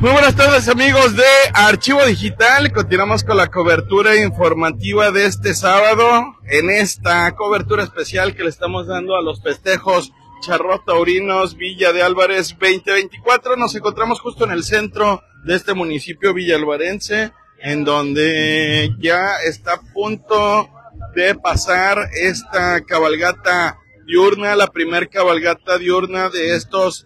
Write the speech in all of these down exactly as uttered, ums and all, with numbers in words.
Muy buenas tardes, amigos de Archivo Digital. Continuamos con la cobertura informativa de este sábado, en esta cobertura especial que le estamos dando a los festejos charrotaurinos Villa de Álvarez veinte veinticuatro. Nos encontramos justo en el centro de este municipio villalvarense, en donde ya está a punto de pasar esta cabalgata diurna, la primer cabalgata diurna de estos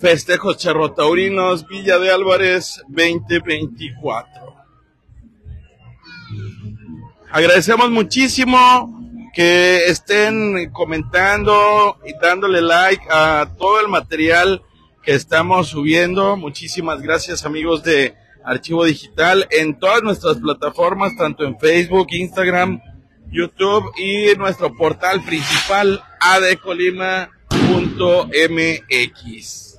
festejos charrotaurinos Villa de Álvarez veinte veinticuatro. Agradecemos muchísimo que estén comentando y dándole like a todo el material que estamos subiendo. Muchísimas gracias, amigos de Archivo Digital, en todas nuestras plataformas, tanto en Facebook, Instagram, YouTube y nuestro portal principal a d colima punto m x.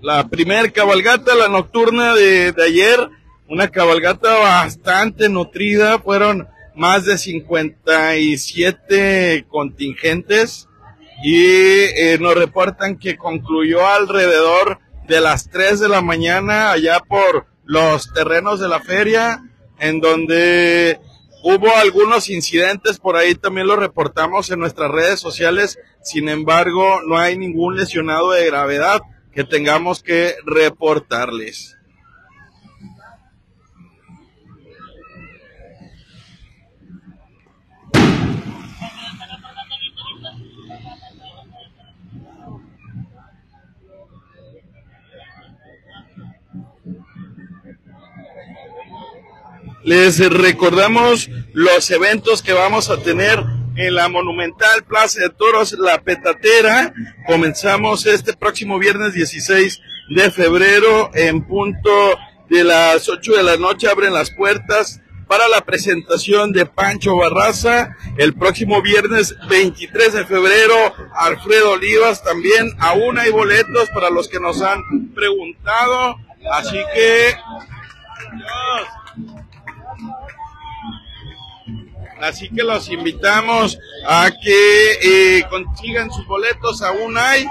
La primer cabalgata, la nocturna de, de ayer, una cabalgata bastante nutrida, fueron más de cincuenta y siete contingentes y eh, nos reportan que concluyó alrededor de las tres de la mañana allá por los terrenos de la feria, en donde hubo algunos incidentes, por ahí también lo reportamos en nuestras redes sociales. Sin embargo, no hay ningún lesionado de gravedad que tengamos que reportarles. Les recordamos los eventos que vamos a tener en la monumental Plaza de Toros La Petatera. Comenzamos este próximo viernes dieciséis de febrero en punto de las ocho de la noche. Abren las puertas para la presentación de Pancho Barraza. El próximo viernes veintitrés de febrero, Alfredo Olivas también. Aún hay boletos para los que nos han preguntado, así que Así que los invitamos a que eh, consigan sus boletos. Aún hay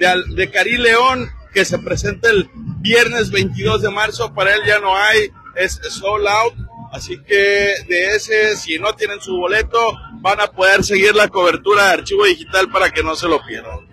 de, de Cari León, que se presenta el viernes veintidós de marzo, para él ya no hay, es sold out, así que de ese, si no tienen su boleto, van a poder seguir la cobertura de Archivo Digital para que no se lo pierdan.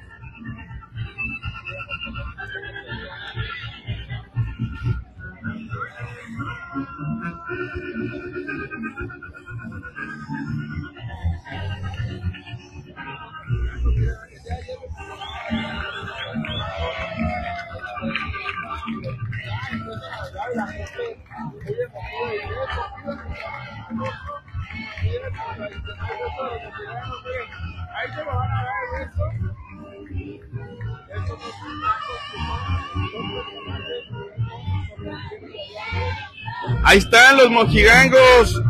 Ahí están los mojigangos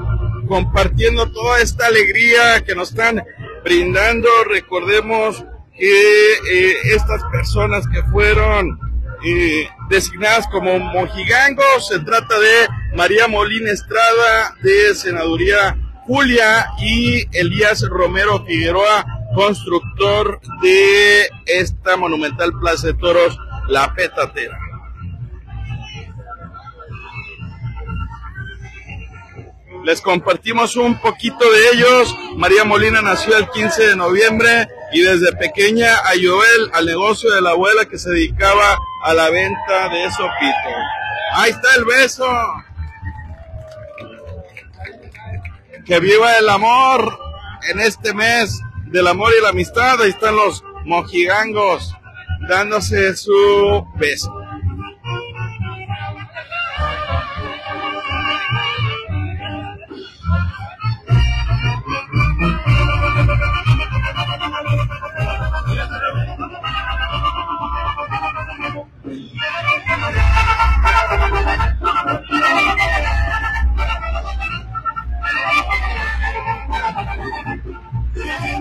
compartiendo toda esta alegría que nos están brindando. Recordemos que eh, estas personas que fueron eh, designadas como mojigangos, se trata de María Molín Estrada de Senaduría Julia y Elías Romero Figueroa, constructor de esta monumental Plaza de Toros La Petatera. Les compartimos un poquito de ellos. María Molina nació el quince de noviembre y desde pequeña ayudó al negocio de la abuela, que se dedicaba a la venta de sopitos. Ahí está el beso. Que viva el amor en este mes del amor y la amistad. Ahí están los mojigangos dándose su beso.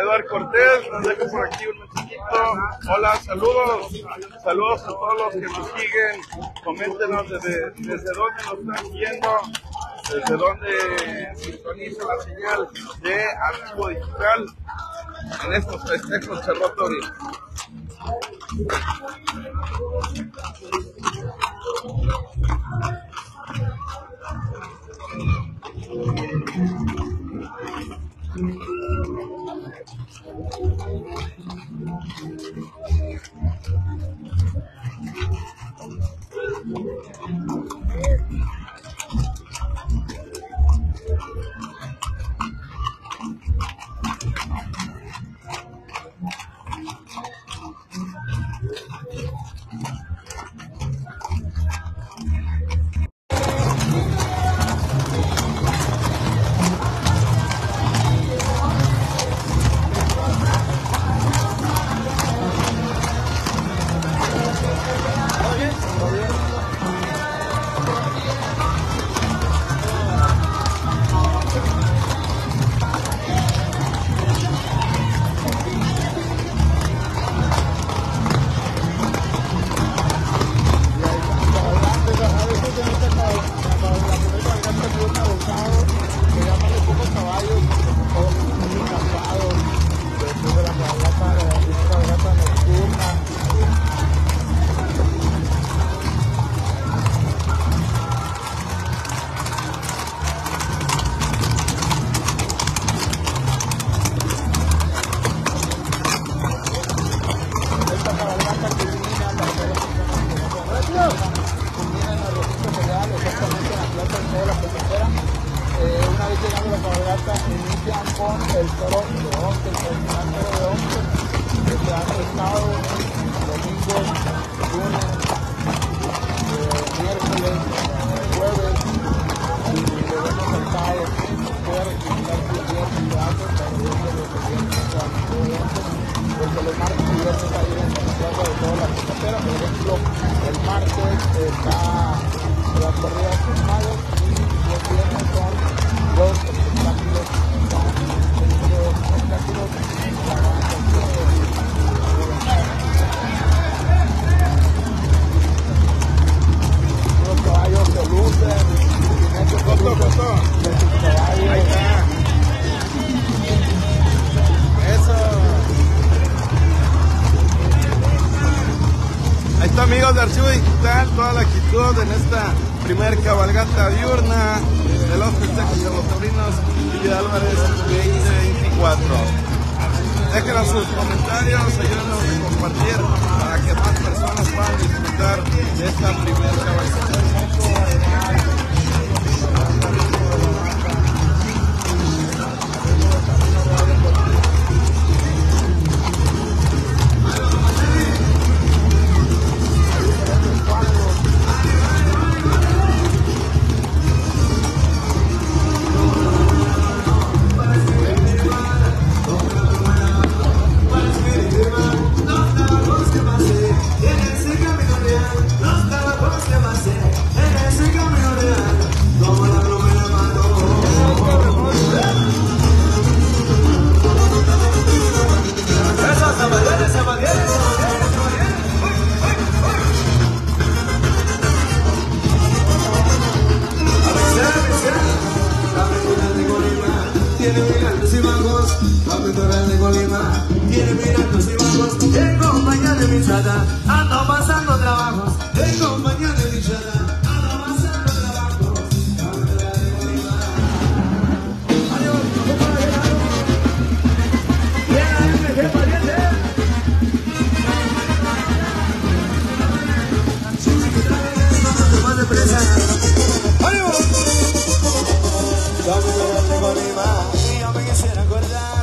Eduard Cortés nos deja por aquí un mensajito. Hola, saludos, saludos a todos los que nos siguen. Coméntenos desde, desde dónde nos están viendo, desde dónde sintoniza la señal de Archivo Digital en estos festejos charrotaurinos. Yo me quisiera acordar.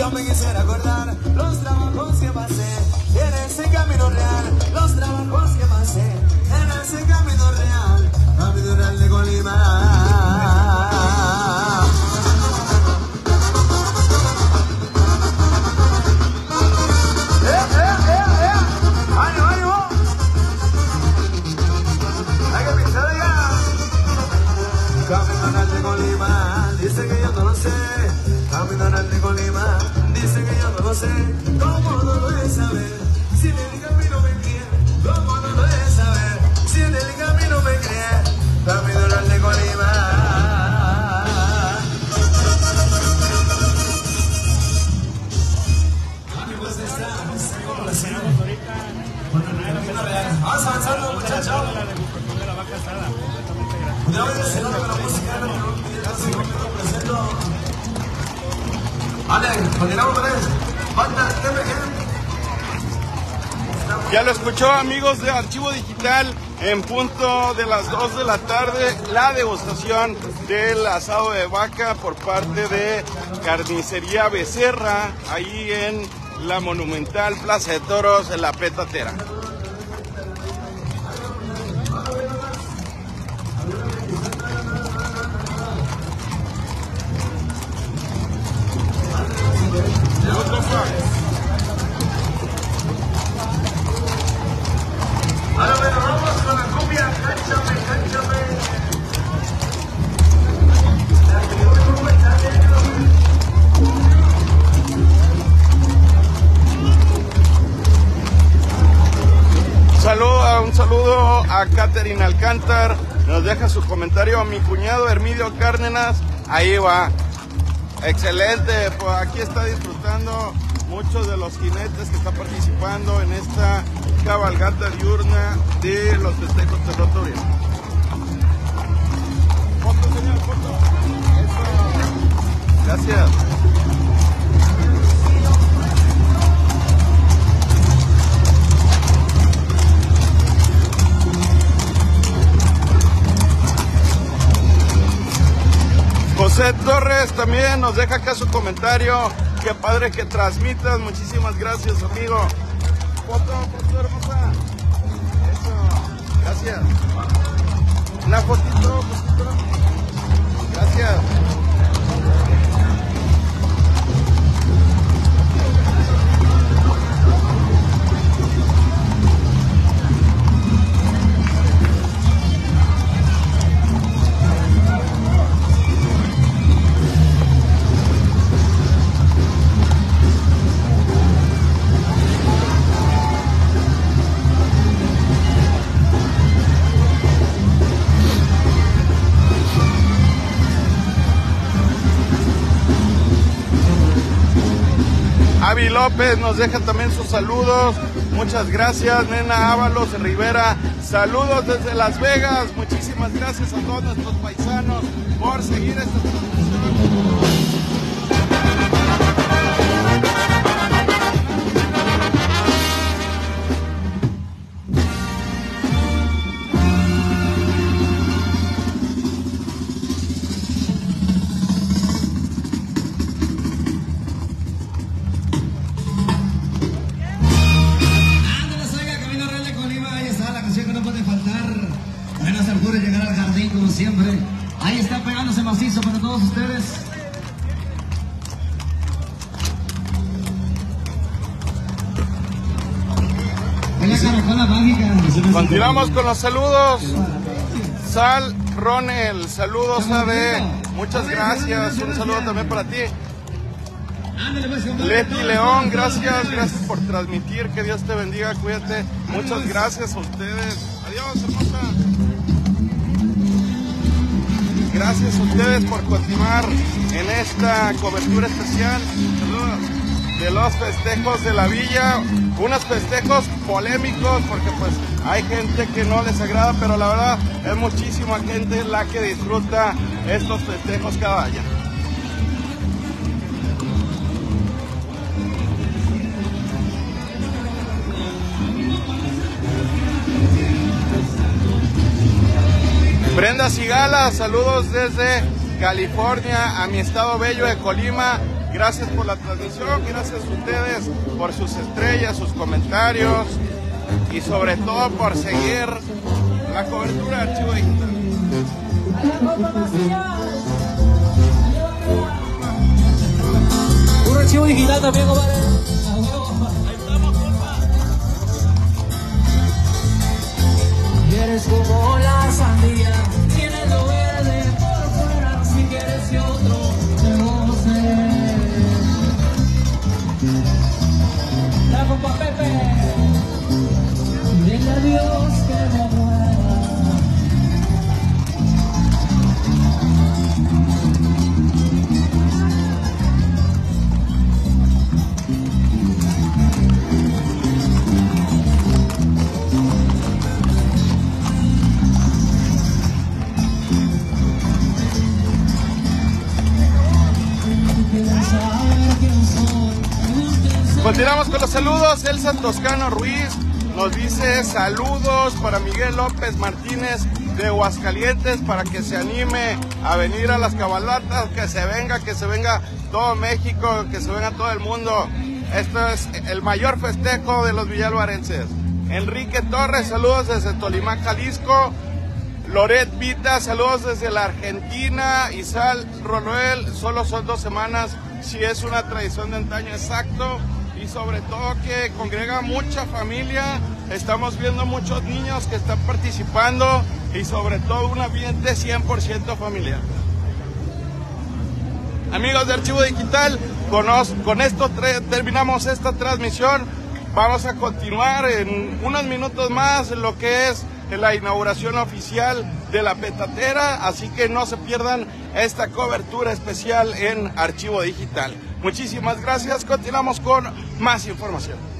yo me quisiera acordar los trabajos que pasé en ese camino real, los trabajos que pasé en ese camino real, camino real de Colima. Dice que yo no lo sé, camino real de Colima. Dice que yo no lo sé, cómo no lo he de saber, si en el camino me crié, cómo no lo he de saber, si en el camino me crié, camino real de Colima. Amigos de esta, ¿cómo lo hacemos ahorita? Vamos avanzando, muchachos. Una vez se nota que la música era el rock. Ya lo escuchó, amigos de Archivo Digital, en punto de las dos de la tarde, la degustación del asado de vaca por parte de Carnicería Becerra, ahí en la monumental Plaza de Toros La Petatera. Ahora me lo vamos con la copia, cánchame, cánchame. La que yo me voy a estar dentro. Saludo, un saludo a Katherine Alcántar. Nos deja su comentario. Mi cuñado Hermidio Cárdenas, ahí va. Excelente, pues aquí está disfrutando muchos de los jinetes que están participando en esta cabalgata diurna de los festejos charrotaurinos. Foto, señor, foto. Eso. Gracias. C. Torres también nos deja acá su comentario. Qué padre que transmitas. Muchísimas gracias, amigo. Foto, foto hermosa. Eso, gracias. Una fotito, fotito. Gracias. Avi López nos deja también sus saludos. Muchas gracias, Nena Ávalos Rivera. Saludos desde Las Vegas. Muchísimas gracias a todos nuestros paisanos por seguir esta transmisión. Continuamos con los saludos. Sal Ronel, saludos A D. Muchas gracias. Un saludo también para ti. Leti León, gracias, gracias por transmitir. Que Dios te bendiga, cuídate. Muchas gracias a ustedes. Adiós, hermosa. Gracias a ustedes por continuar en esta cobertura especial. Saludos de los festejos de la villa, unos festejos polémicos porque pues hay gente que no les agrada, pero la verdad es muchísima gente la que disfruta estos festejos cada año. Brenda Sigala, saludos desde California a mi estado bello de Colima. Gracias por la transmisión, gracias a ustedes por sus estrellas, sus comentarios y sobre todo por seguir la cobertura de Archivo Digital. Un Archivo Digital también, compadre. Ahí estamos, compadre. Eres como la sandía, tienes lo verde por fuera, si quieres y otro negocio. La compa Pepe, dile a Dios que me muera. Continuamos con los saludos. Elsa Toscano Ruiz nos dice saludos para Miguel López Martínez de Aguascalientes, para que se anime a venir a las cabalatas, que se venga, que se venga todo México, que se venga todo el mundo. Esto es el mayor festejo de los villalvarenses. Enrique Torres, saludos desde Tolima, Jalisco. Loret Vita, saludos desde la Argentina. Isal Roluel, solo son dos semanas, si es una tradición de antaño, exacto. Y sobre todo que congrega mucha familia, estamos viendo muchos niños que están participando y sobre todo un ambiente cien por ciento familiar. Amigos de Archivo Digital, con, os, con esto terminamos esta transmisión. Vamos a continuar en unos minutos más lo que es la inauguración oficial de La Petatera, así que no se pierdan esta cobertura especial en Archivo Digital. Muchísimas gracias, continuamos con más información.